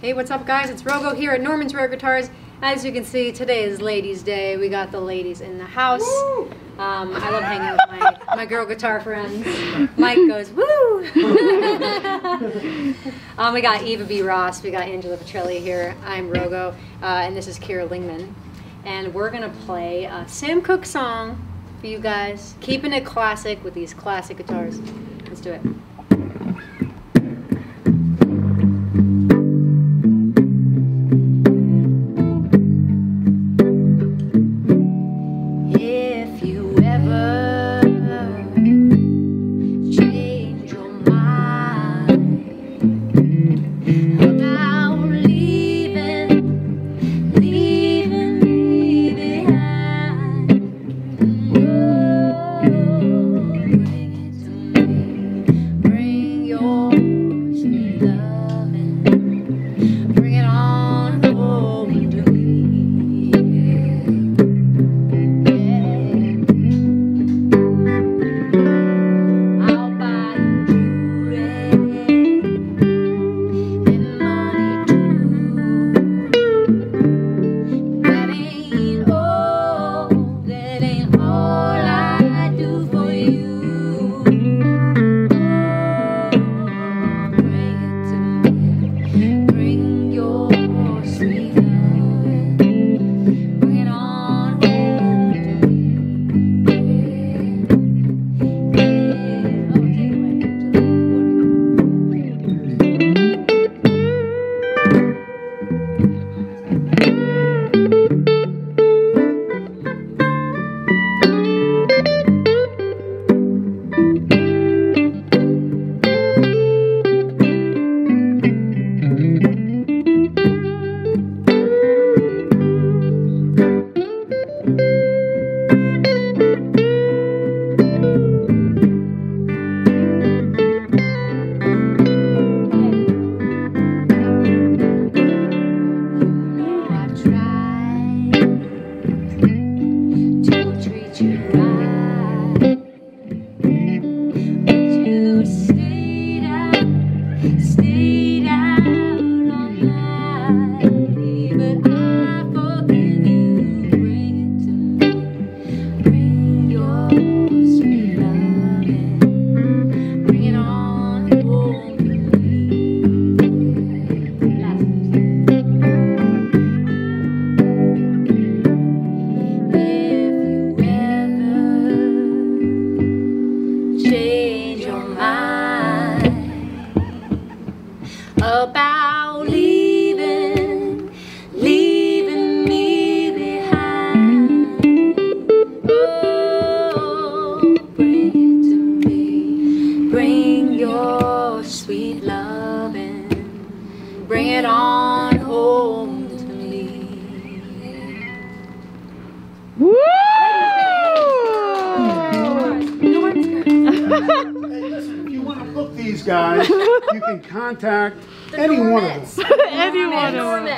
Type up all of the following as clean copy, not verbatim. Hey, what's up guys? It's Rogo here at Norman's Rare Guitars. As you can see, today is Ladies' Day. We got the ladies in the house. I love hanging out with my girl guitar friends. Mike goes, woo! We got Eva B. Ross, we got Angela Petrelli here. I'm Rogo, and this is Kira Lingman. And we're gonna play a Sam Cooke song for you guys. Keeping it classic with these classic guitars. Let's do it. About leaving me behind. Oh, bring it to me. Bring your sweet loving. Bring it on home to me. Woo! If you want to book these guys, you can contact any one of them.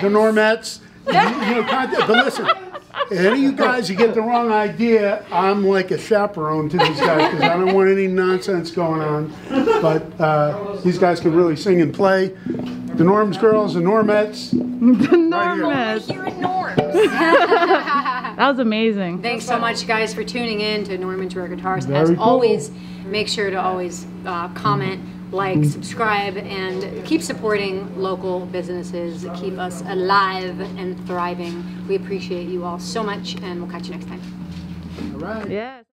The Normettes. You know, contact, but listen, if any of you guys you get the wrong idea, I'm like a chaperone to these guys because I don't want any nonsense going on. But these guys can really sing and play. The Norms girls, the Normettes. The Normettes. Right here at Norms. That was amazing. Thanks so much, guys, for tuning in to Norman's Rare Guitars. As always, make sure to always comment, like, subscribe, and keep supporting local businesses. Keep us alive and thriving. We appreciate you all so much, and we'll catch you next time. All right. Yeah.